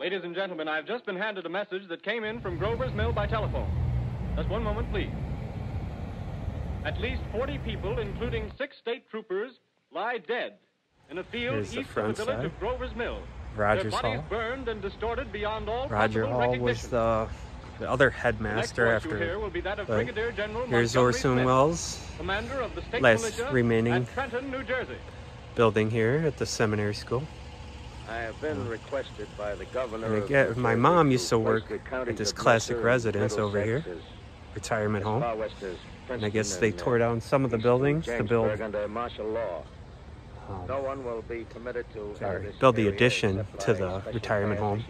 Ladies and gentlemen, I've just been handed a message that came in from Grover's Mill by telephone. Just one moment, please. At least 40 people, including 6 state troopers, lie dead in a field east of the village of Grover's Mill. Rogers Hall. Their bodies burned and distorted beyond all Roger possible Hall recognition. Was the other headmaster after Brigadier General here's Orson Welles, commander of the state last remaining Trenton, New Jersey. Building here at the seminary school. I have been requested by the governor. My mom used to work at this classic residence over here, retirement home. And I guess they tore down some of the buildings to build. No one will be committed to build the addition to the retirement home.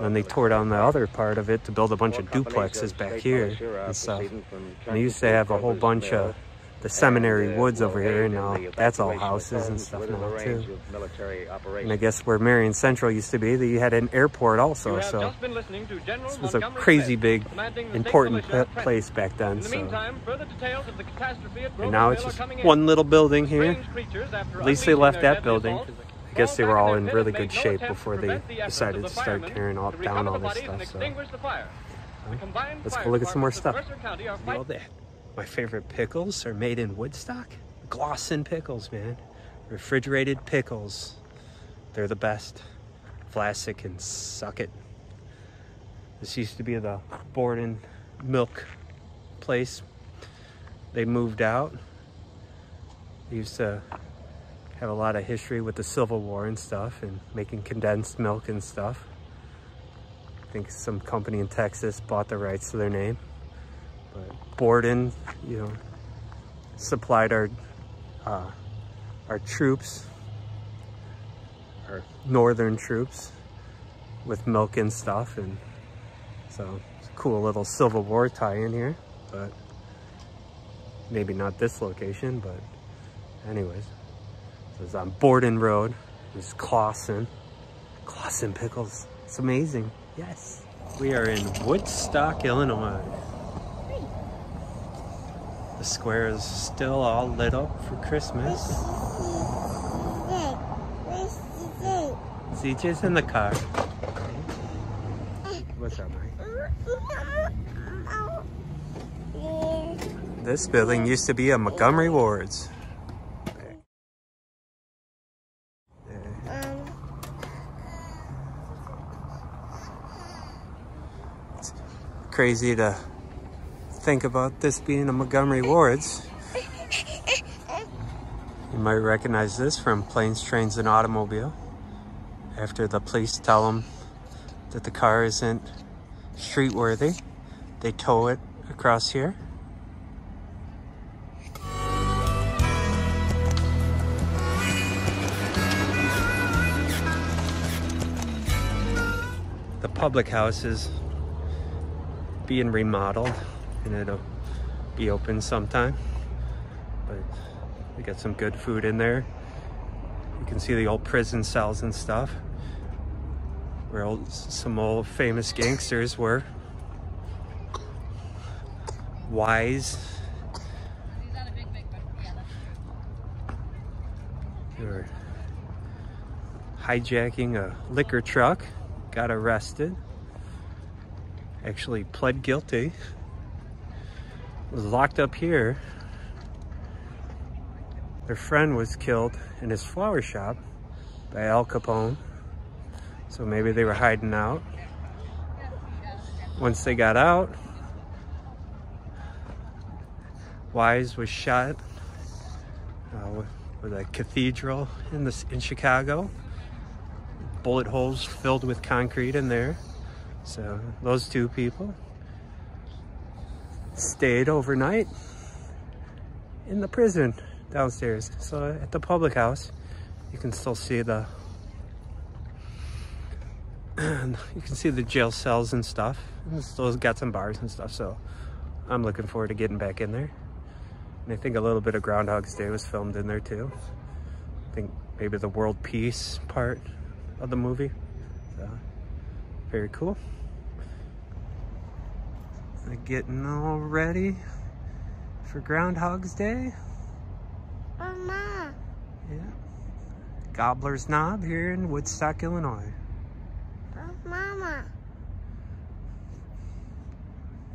And they tore down the other part of it to build a bunch of duplexes back here and stuff. And they used to have a whole bunch of the seminary woods over here now. That's all houses and stuff now too. And I guess where Marion Central used to be, they had an airport also. So this was a crazy big, important place back then. So. And now it's just one little building here. At least they left that building. I guess they were all in really good shape before they decided to start tearing down all this stuff. So let's go look at some more stuff. All that. My favorite pickles are made in Woodstock. Claussen pickles, man. Refrigerated pickles. They're the best. Vlasic and suck it. This used to be the Borden milk place. They moved out. They used to have a lot of history with the Civil War and stuff and making condensed milk and stuff. I think some company in Texas bought the rights to their name. But Borden, you know, supplied our troops, our northern troops, with milk and stuff, and so it's a cool little Civil War tie-in here. But maybe not this location, but anyways, it was on Borden Road. It's Claussen pickles. It's amazing. Yes, we are in Woodstock, Illinois. The square is still all lit up for Christmas. CJ's in the car. What's up, Mike? This building used to be a Montgomery Ward's. It's crazy to think about this being a Montgomery Ward's. You might recognize this from Planes, Trains, and Automobile. After the police tell them that the car isn't streetworthy, they tow it across here. The public house is being remodeled, and it'll be open sometime. But they got some good food in there. You can see the old prison cells and stuff, where some old famous gangsters were. Wise. They were hijacking a liquor truck, got arrested, actually pled guilty. Was locked up here. Their friend was killed in his flower shop by Al Capone. So maybe they were hiding out. Once they got out, Wise was shot with a cathedral in Chicago. Bullet holes filled with concrete in there. So those two people stayed overnight in the prison downstairs. So at the public house, you can still see the jail cells and stuff. And it's still got some bars and stuff. So I'm looking forward to getting back in there. And I think a little bit of Groundhog's Day was filmed in there too. I think maybe the world peace part of the movie. So very cool. Getting all ready for Groundhog's Day. Mama. Yeah. Gobbler's Knob here in Woodstock, Illinois. Mama. Mama.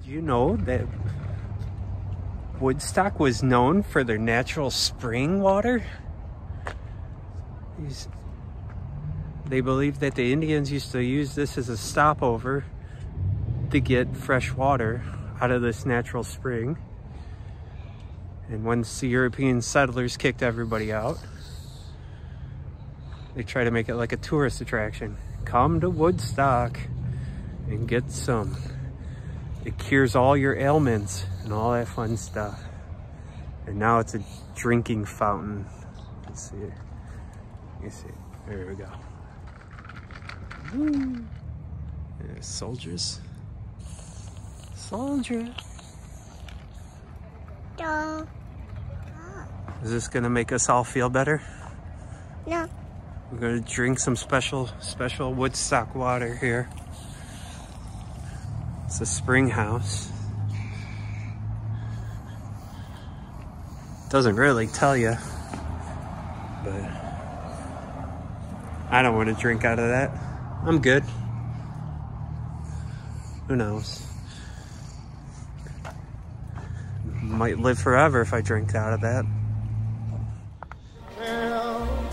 Do you know that Woodstock was known for their natural spring water? They believe that the Indians used to use this as a stopover to get fresh water out of this natural spring. And once the European settlers kicked everybody out, they try to make it like a tourist attraction. Come to Woodstock and get some. It cures all your ailments and all that fun stuff. And now it's a drinking fountain. Let's see. You see. There we go. Woo. Yeah, soldiers. Soldier. No. Is this gonna make us all feel better? No. We're gonna drink some special Woodstock water here. It's a spring house. Doesn't really tell you, but I don't want to drink out of that. I'm good. Who knows? Might live forever if I drink out of that. Well,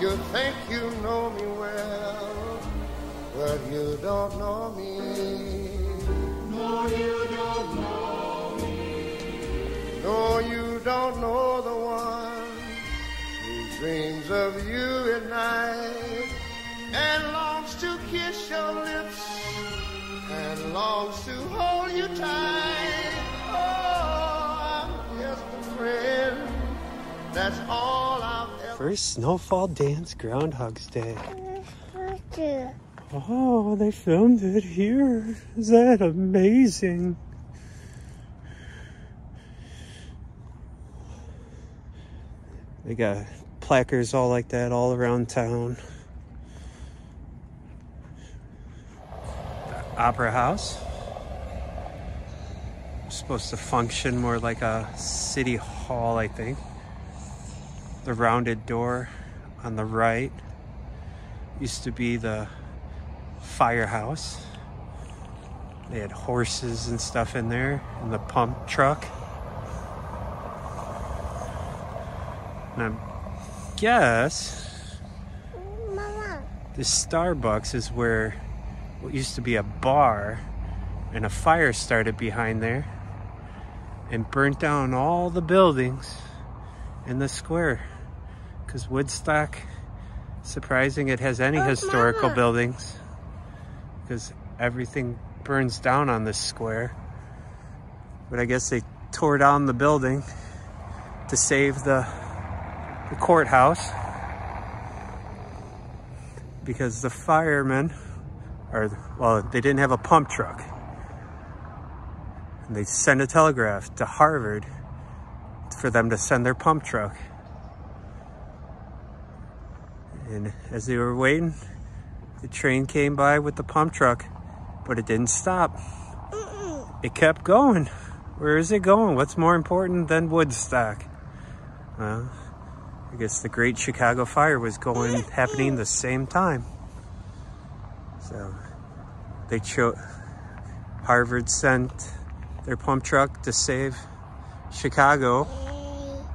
you think you know me well, but you don't know me. No, you don't know me. No, you don't know the one who dreams of you at night and longs to kiss your lips and longs to hold you tight. Oh, I'm just a friend. That's all I've ever... First snowfall dance, Groundhog's Day. Oh, they filmed it here. Is that amazing? They got placards all like that all around town. The Opera House. It's supposed to function more like a city hall, I think. The rounded door on the right used to be the firehouse. They had horses and stuff in there, and the pump truck. And I guess this Starbucks is where what used to be a bar and a fire started behind there and burnt down all the buildings in the square. Because Woodstock, surprising it has any historical buildings, because everything burns down on this square. But I guess they tore down the building to save the courthouse, because the firemen, they didn't have a pump truck. And they sent a telegraph to Harvard for them to send their pump truck. And as they were waiting, the train came by with the pump truck, but it didn't stop. It kept going. Where is it going? What's more important than Woodstock? Well, I guess the Great Chicago Fire was happening the same time. So they chose, Harvard sent their pump truck to save Chicago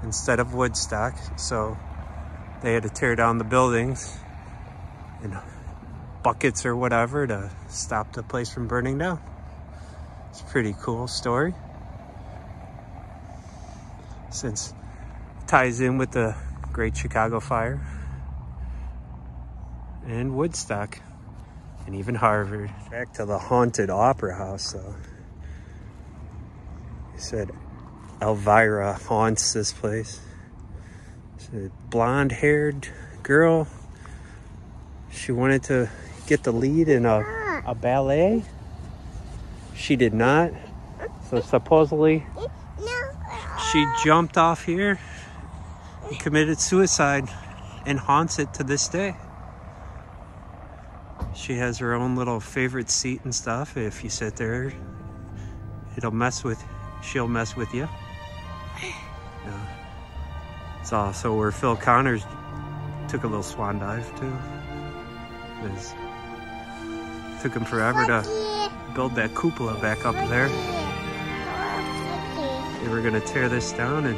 instead of Woodstock. So they had to tear down the buildings and buckets or whatever to stop the place from burning down. It's a pretty cool story, since it ties in with the Great Chicago Fire and Woodstock and even Harvard. Back to the haunted opera house though. It said Elvira haunts this place. It's a blonde-haired girl. She wanted to get the lead in a ballet. She did not. So supposedly she jumped off here and committed suicide and haunts it to this day. She has her own little favorite seat and stuff. If you sit there, she'll mess with you. Yeah. It's also where Phil Connors took a little swan dive too. Took him forever to build that cupola back up there. They were gonna tear this down and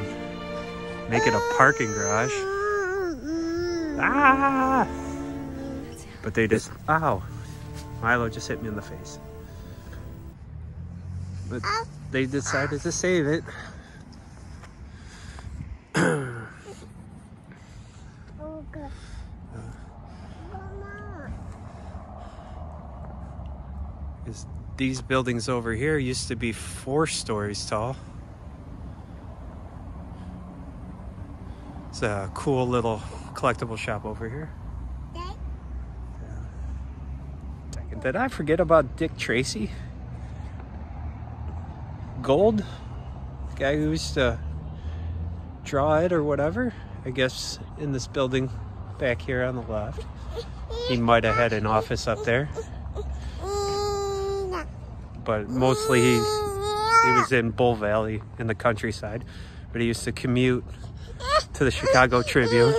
make it a parking garage. Ah! But they just, ow! Milo just hit me in the face. But they decided to save it. These buildings over here used to be 4 stories tall. It's a cool little collectible shop over here. Yeah. Did I forget about Dick Tracy? Gold? The guy who used to draw it or whatever? I guess in this building back here on the left. He might have had an office up there. But mostly he was in Bull Valley in the countryside. But he used to commute to the Chicago Tribune.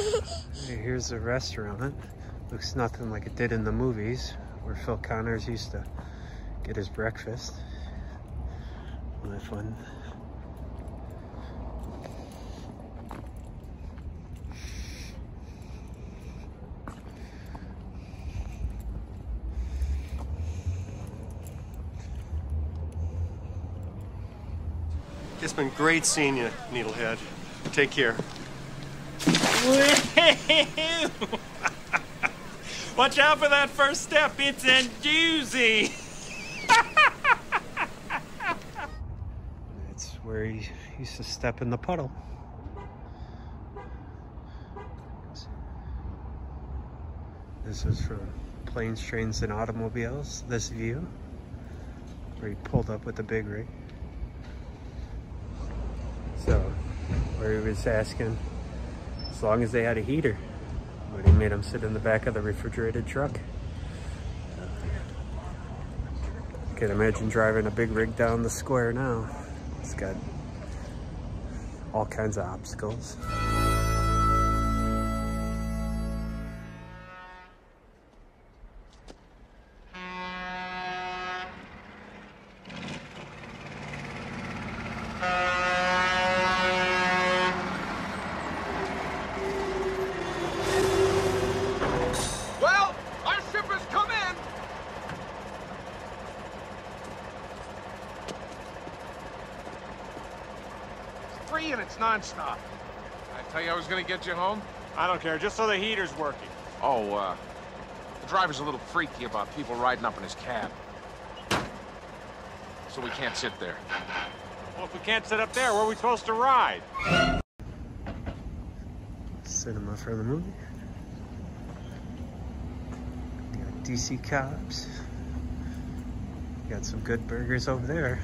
Here's the restaurant. Looks nothing like it did in the movies where Phil Connors used to get his breakfast. Really fun. It's been great seeing you, Needlehead. Take care. Watch out for that first step. It's a doozy. That's where he used to step in the puddle. This is from Planes, Trains, and Automobiles, this view, where he pulled up with the big rig. So, where he was asking, as long as they had a heater, but he made him sit in the back of the refrigerated truck. I can imagine driving a big rig down the square now. It's got all kinds of obstacles. Nonstop. I tell you I was going to get you home? I don't care, just so the heater's working. Oh, the driver's a little freaky about people riding up in his cab. So we can't sit there. Well, if we can't sit up there, where are we supposed to ride? Cinema for the movie. You got DC Cops. You got some good burgers over there.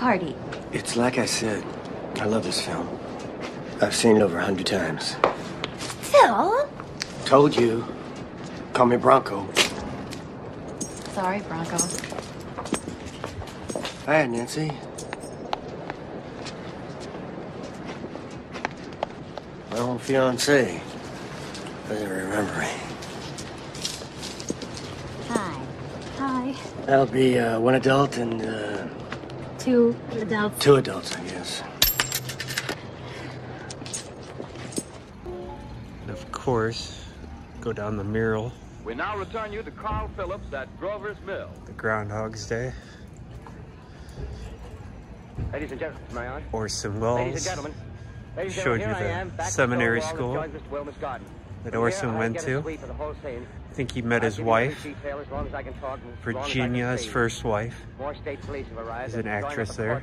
Party. It's like I said, I love this film. I've seen it over 100 times. Phil? Told you. Call me Bronco. Sorry, Bronco. Hi, Nancy. My old fiancé doesn't remember me. Hi. Hi. That'll be one adult and two adults. Two adults, I guess. And of course, go down the mural. We now return you to Carl Phillips at Grover's Mill. The Groundhog's Day. Ladies and gentlemen, may I? Orson Welles. Ladies and gentlemen. Ladies and gentlemen, showed you the seminary school that Orson went to. I think he met his wife, Virginia, his first wife. She's an actress there.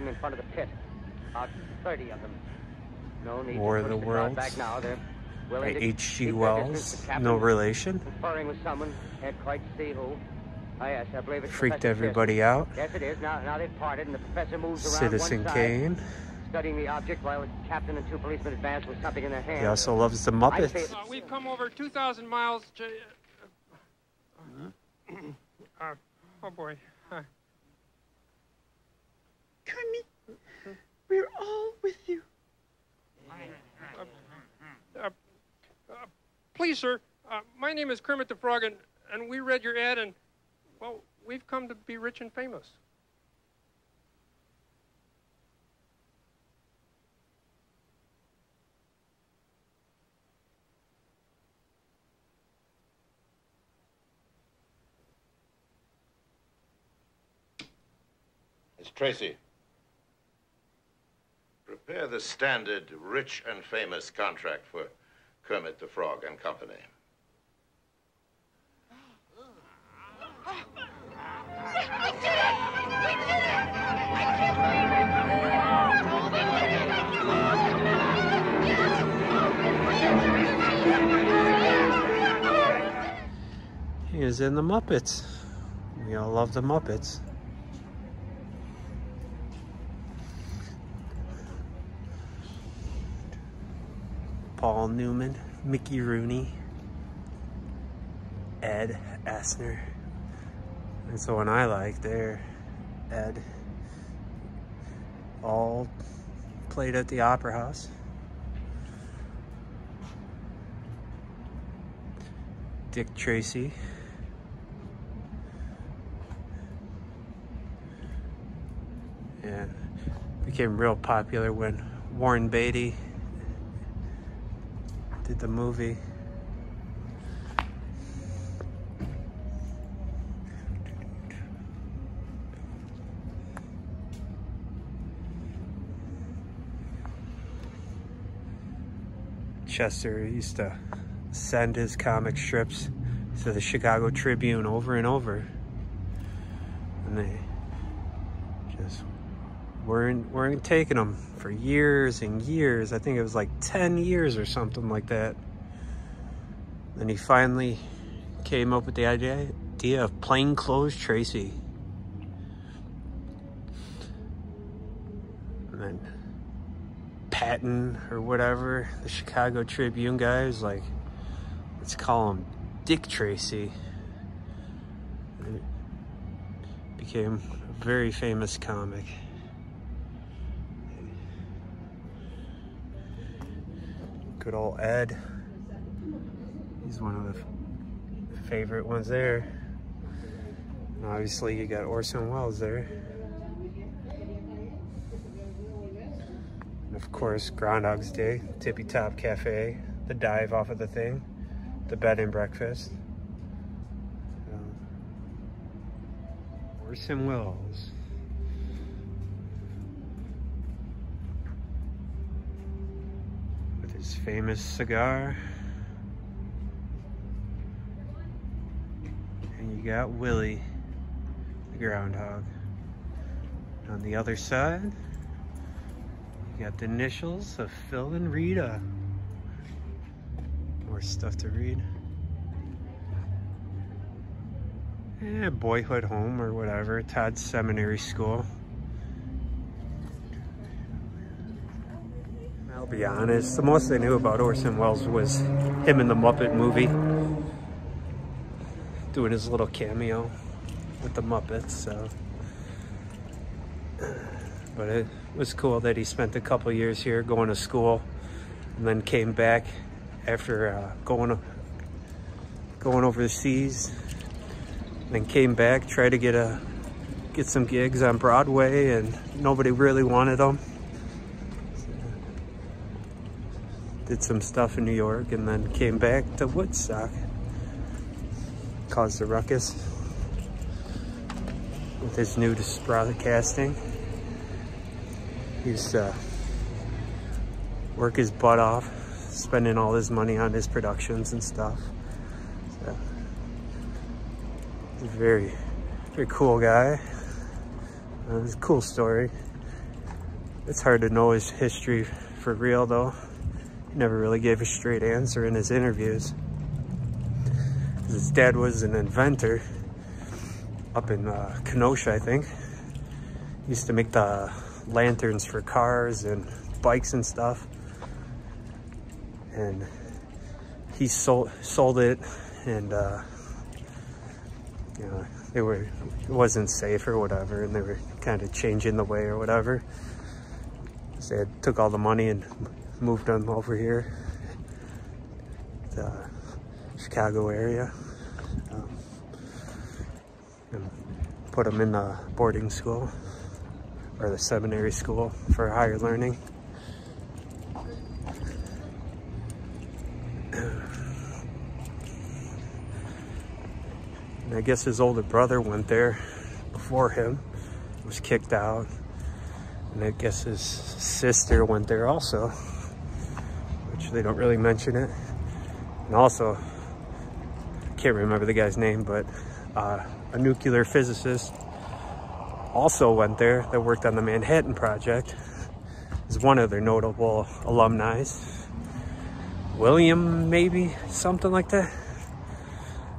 War of the Worlds by H.G. Wells, no relation. Oh, yes, I believe it's freaked everybody out. Yes, it is. Now they've parted, and the professor moves around Citizen Kane. Studying the object while the captain and two policemen advance with something in their hands. He also loves the Muppets. We've come over 2,000 miles to... oh, boy. Kermit, we're all with you. Please, sir, my name is Kermit the Frog, and we read your ad, and, well, we've come to be rich and famous. It's Tracy. Prepare the standard rich and famous contract for Kermit the Frog and Company. We did it! We did it! I can't believe it! He is in the Muppets. We all love the Muppets. Paul Newman, Mickey Rooney, Ed Asner. That's the one I like there. Ed. All played at the Opera House. Dick Tracy. And became real popular when Warren Beatty did the movie. Chester used to send his comic strips to the Chicago Tribune over and over, and they just weren't taking them for years and years. I think it was like 10 years or something like that. Then he finally came up with the idea of Plainclothes Tracy. And then Patton or whatever, the Chicago Tribune guy, was like, let's call him Dick Tracy. And it became a very famous comic. Good old Ed. He's one of the favorite ones there. And obviously you got Orson Welles there. And of course, Groundhog's Day, Tippy Top Cafe, the dive off of the thing, the bed and breakfast. Orson Welles. His famous cigar. And you got Willie, the groundhog. And on the other side, you got the initials of Phil and Rita. More stuff to read. Eh, boyhood home or whatever, Todd's Seminary School. I'll be honest, the most I knew about Orson Welles was him in the Muppet movie, doing his little cameo with the Muppets, so. But it was cool that he spent a couple years here going to school and then came back after going overseas, then came back, tried to get some gigs on Broadway, and nobody really wanted them. Did some stuff in New York and then came back to Woodstock. Caused a ruckus with his new broadcasting. He used to work his butt off, spending all his money on his productions and stuff. So, he's a very, very cool guy. It's a cool story. It's hard to know his history for real though. Never really gave a straight answer in his interviews. His dad was an inventor up in Kenosha, I think. Used to make the lanterns for cars and bikes and stuff. And he sold it, and you know, it wasn't safe or whatever, and they were kind of changing the way or whatever. So they took all the money and moved them over here, the Chicago area, and put them in the boarding school or the seminary school for higher learning. I guess his older brother went there before him, was kicked out, and I guess his sister went there also, which they don't really mention it. And also, I can't remember the guy's name, but a nuclear physicist also went there that worked on the Manhattan Project. Is one of their notable alumni, William, maybe, something like that.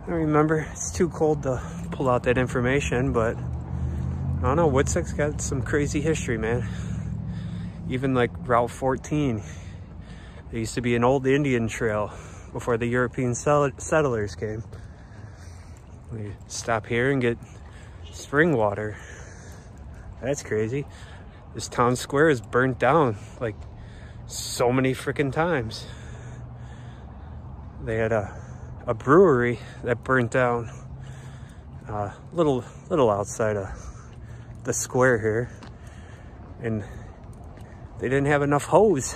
I remember, it's too cold to pull out that information, but I don't know, Woodstock's got some crazy history, man. Even like Route 14, there used to be an old Indian trail before the European settlers came. We stop here and get spring water. That's crazy. This town square is burnt down like so many freaking times. They had a brewery that burnt down little outside of the square here, and they didn't have enough hose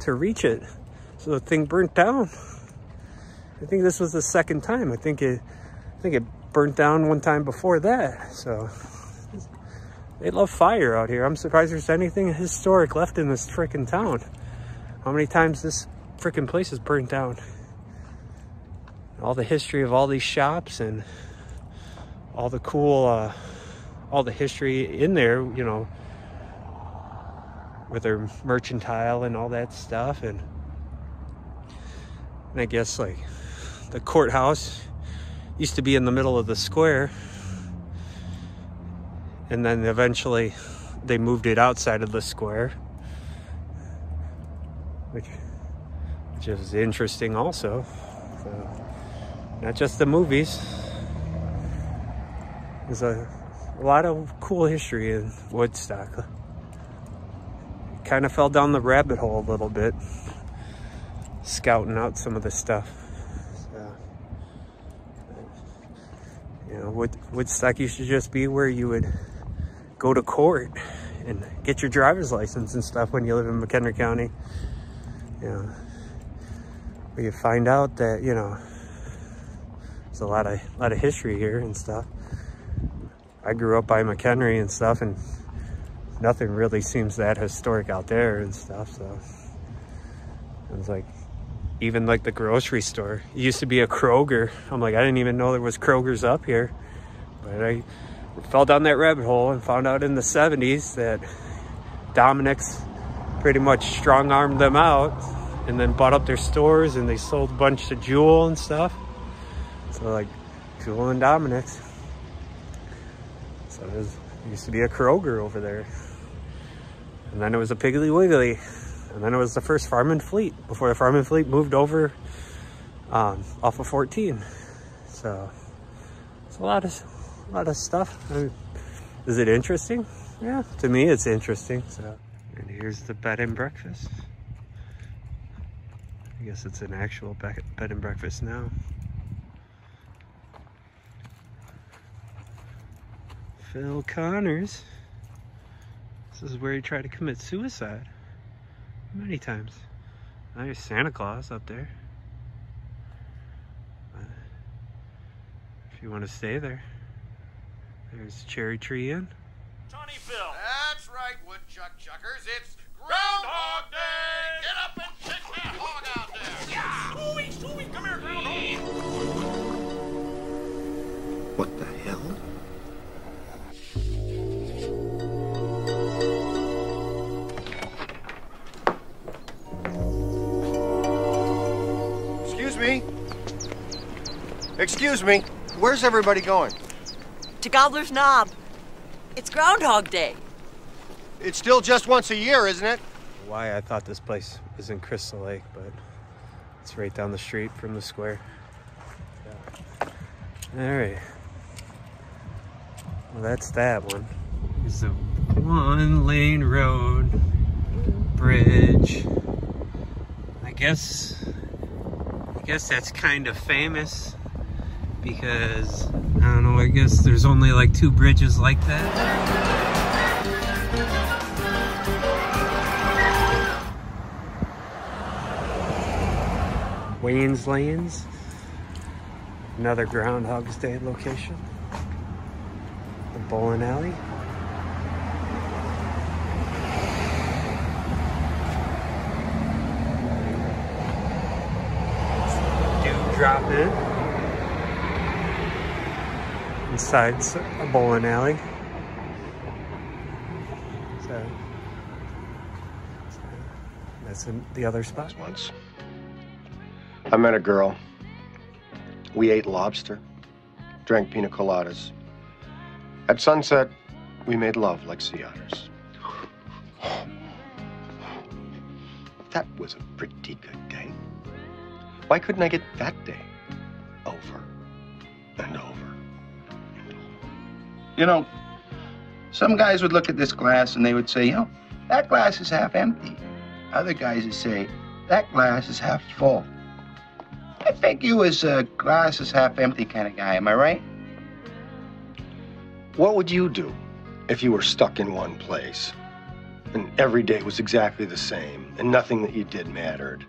to reach it, so the thing burnt down. I think this was the second time. I think it burnt down one time before that. So they love fire out here. I'm surprised there's anything historic left in this freaking town. How many times this freaking place is burnt down. All the history of all these shops and all the cool, all the history in there, you know, with their mercantile and all that stuff. And I guess like the courthouse used to be in the middle of the square. And then eventually they moved it outside of the square, which is interesting also. So, not just the movies. There's a lot of cool history in Woodstock. Kind of fell down the rabbit hole a little bit, scouting out some of the stuff. So, you know, Woodstock used to just be where you would go to court and get your driver's license and stuff when you live in McHenry County. You know, where you find out that, you know, there's a lot of history here and stuff. I grew up by McHenry and stuff, and nothing really seems that historic out there and stuff. So it was like, even like the grocery store, it used to be a Kroger. I'm like, I didn't even know there was Krogers up here, but I fell down that rabbit hole and found out in the 70s that Dominick's pretty much strong-armed them out and then bought up their stores, and they sold a bunch to Jewel and stuff. So like Jewel and Dominick's. So there used to be a Kroger over there. And then it was a Piggly Wiggly. And then it was the first Farm and Fleet before the Farm and Fleet moved over off of 14. So it's a lot of stuff. I mean, is it interesting? Yeah, to me it's interesting. So, and here's the bed and breakfast. I guess it's an actual bed and breakfast now. Phil Connors. This is where he tried to commit suicide many times. Now there's Santa Claus up there. If you want to stay there. There's Cherry Tree Inn. Tony Phil. That's right, woodchuck chuckers. It's Groundhog Day. Get up and kick that hog out there. Yeah. Ooh-wee, come here, Groundhog. What the hell? Excuse me, where's everybody going? to Gobbler's Knob. It's Groundhog Day. It's still just once a year, isn't it? Why, I thought this place was in Crystal Lake, but it's right down the street from the square. Yeah. All right. Well, that's that one. It's a one-lane road bridge. I guess that's kind of famous because, I don't know, I guess there's only like two bridges like that. Wayne's Lanes, another Groundhog's Day location. The bowling alley. Drop in. Inside's a bowling alley. So that's in the other spot. Once I met a girl. We ate lobster, drank pina coladas. At sunset, we made love like sea otters. That was a pretty good day. Why couldn't I get that day over and over and over? You know, some guys would look at this glass and they would say, you know, that glass is half empty. Other guys would say, that glass is half full. I think you as a glass is half empty kind of guy, am I right? What would you do if you were stuck in one place and every day was exactly the same and nothing that you did mattered?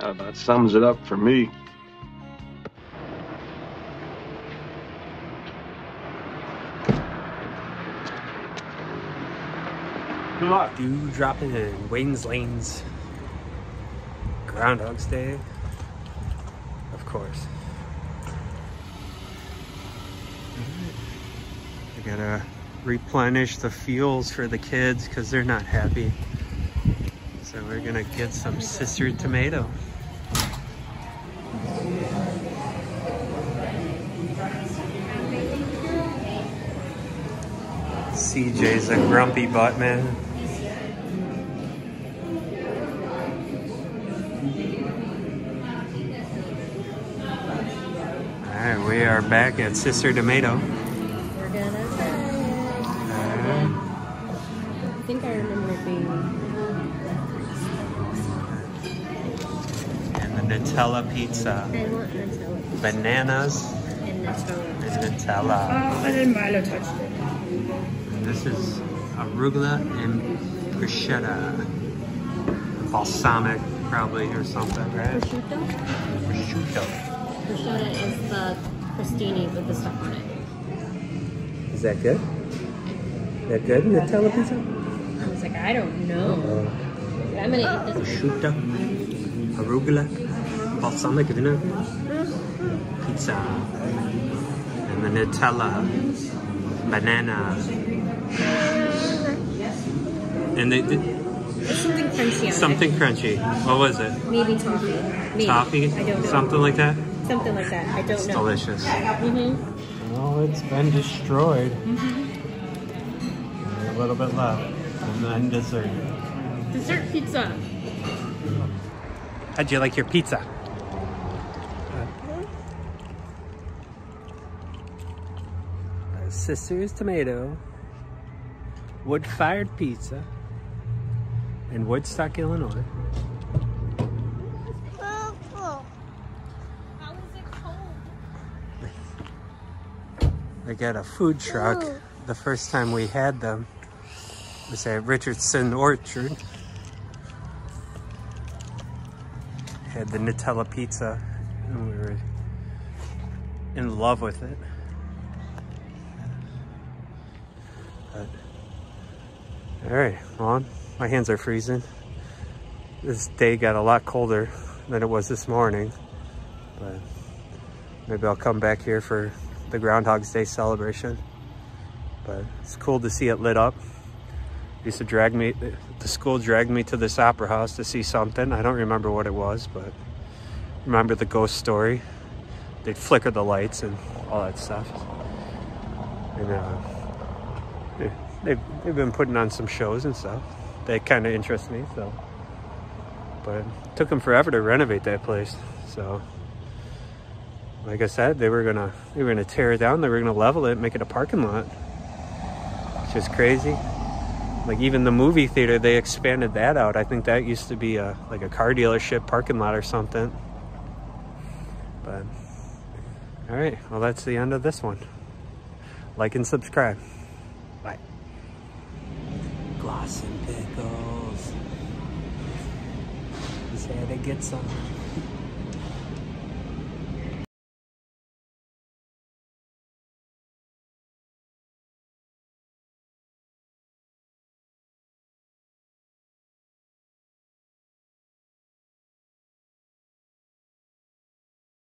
That about sums it up for me. Come on. Dew dropping in Wayne's Lanes. Groundhog's Day. Of course. I gotta replenish the fuels for the kids because they're not happy. So we're gonna get some Sister Tomato. CJ's a grumpy butt, man. All right, we are back at Sister Tomato. We're gonna try it. I think I remember it being... Nutella pizza. I want Nutella. Bananas and Nutella. Oh, and then Milo touched it. And this is arugula and bruschetta. Balsamic, probably, or something, right? Prosciutto? Prosciutto. Prosciutto is the crostini with the stuff on it. Is that good? Is that good, Nutella pizza? I was like, I don't know. I'm going to eat this. Prosciutto, arugula. Balsamic dinner, pizza, and the Nutella, banana, and they did something crunchy. Something crunchy. What was it? Maybe toffee. Maybe. Toffee? I don't know. Something like that. Something like that. I don't know. It's delicious. Mm-hmm. Well, it's been destroyed. Mm-hmm. A little bit left, and then dessert. Dessert pizza. How'd you like your pizza? Sister's Tomato, wood-fired pizza in Woodstock, Illinois. How is it cold? I got a food truck. The first time we had them was at Richardson Orchard. Had the Nutella pizza and we were in love with it. But, all right, well, my hands are freezing. This day got a lot colder than it was this morning, but maybe I'll come back here for the Groundhog's Day celebration. But it's cool to see it lit up. Used to drag me, the school dragged me to this opera house to see something. I don't remember what it was, but remember the ghost story. They'd flicker the lights and all that stuff. And they've been putting on some shows and stuff. That kind of interests me, so. But it took them forever to renovate that place. So, like I said, they were gonna tear it down. They were gonna level it, make it a parking lot. It's just crazy. Like even the movie theater, they expanded that out. I think that used to be like a car dealership parking lot or something. But all right, well that's the end of this one. Like and subscribe. Bye. Gloss and pickles. He said I get some.